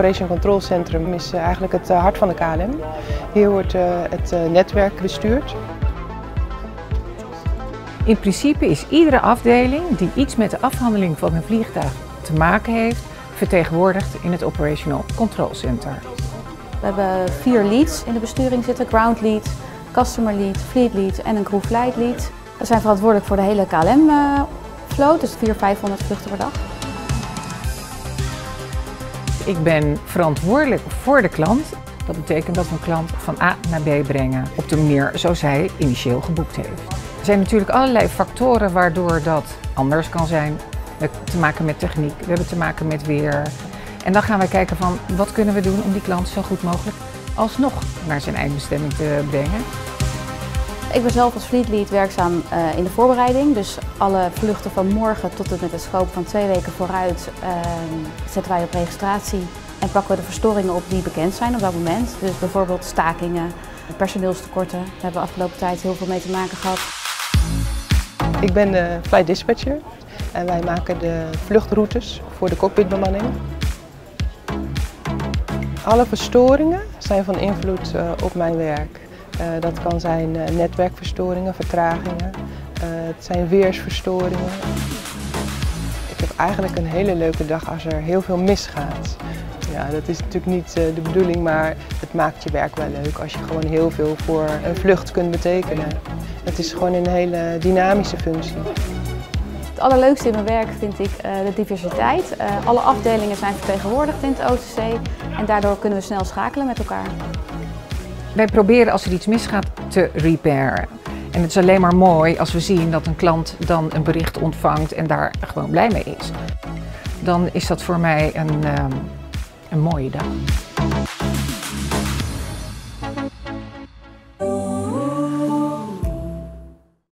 Operations Control Centre is eigenlijk het hart van de KLM. Hier wordt het netwerk bestuurd. In principe is iedere afdeling die iets met de afhandeling van een vliegtuig te maken heeft, vertegenwoordigd in het Operational Control Center. We hebben 4 leads in de besturing zitten: ground lead, customer lead, fleet lead en een crew flight lead. We zijn verantwoordelijk voor de hele KLM-vloot, dus 400-500 vluchten per dag. Ik ben verantwoordelijk voor de klant. Dat betekent dat we een klant van A naar B brengen op de manier zoals hij initieel geboekt heeft. Er zijn natuurlijk allerlei factoren waardoor dat anders kan zijn. We hebben te maken met techniek, we hebben te maken met weer. En dan gaan wij kijken van wat kunnen we doen om die klant zo goed mogelijk alsnog naar zijn eindbestemming te brengen. Ik ben zelf als fleet lead werkzaam in de voorbereiding. Dus alle vluchten van morgen tot en met een scope van 2 weken vooruit zetten wij op registratie. En pakken we de verstoringen op die bekend zijn op dat moment. Dus bijvoorbeeld stakingen, personeelstekorten. Daar hebben we afgelopen tijd heel veel mee te maken gehad. Ik ben de flight dispatcher en wij maken de vluchtroutes voor de cockpitbemanning. Alle verstoringen zijn van invloed op mijn werk. Dat kan zijn netwerkverstoringen, vertragingen, het zijn weersverstoringen. Ik heb eigenlijk een hele leuke dag als er heel veel misgaat. Ja, dat is natuurlijk niet de bedoeling, maar het maakt je werk wel leuk als je gewoon heel veel voor een vlucht kunt betekenen. Het is gewoon een hele dynamische functie. Het allerleukste in mijn werk vind ik de diversiteit. Alle afdelingen zijn vertegenwoordigd in het OCC en daardoor kunnen we snel schakelen met elkaar. Wij proberen als er iets misgaat te repairen. En het is alleen maar mooi als we zien dat een klant dan een bericht ontvangt en daar gewoon blij mee is. Dan is dat voor mij een mooie dag.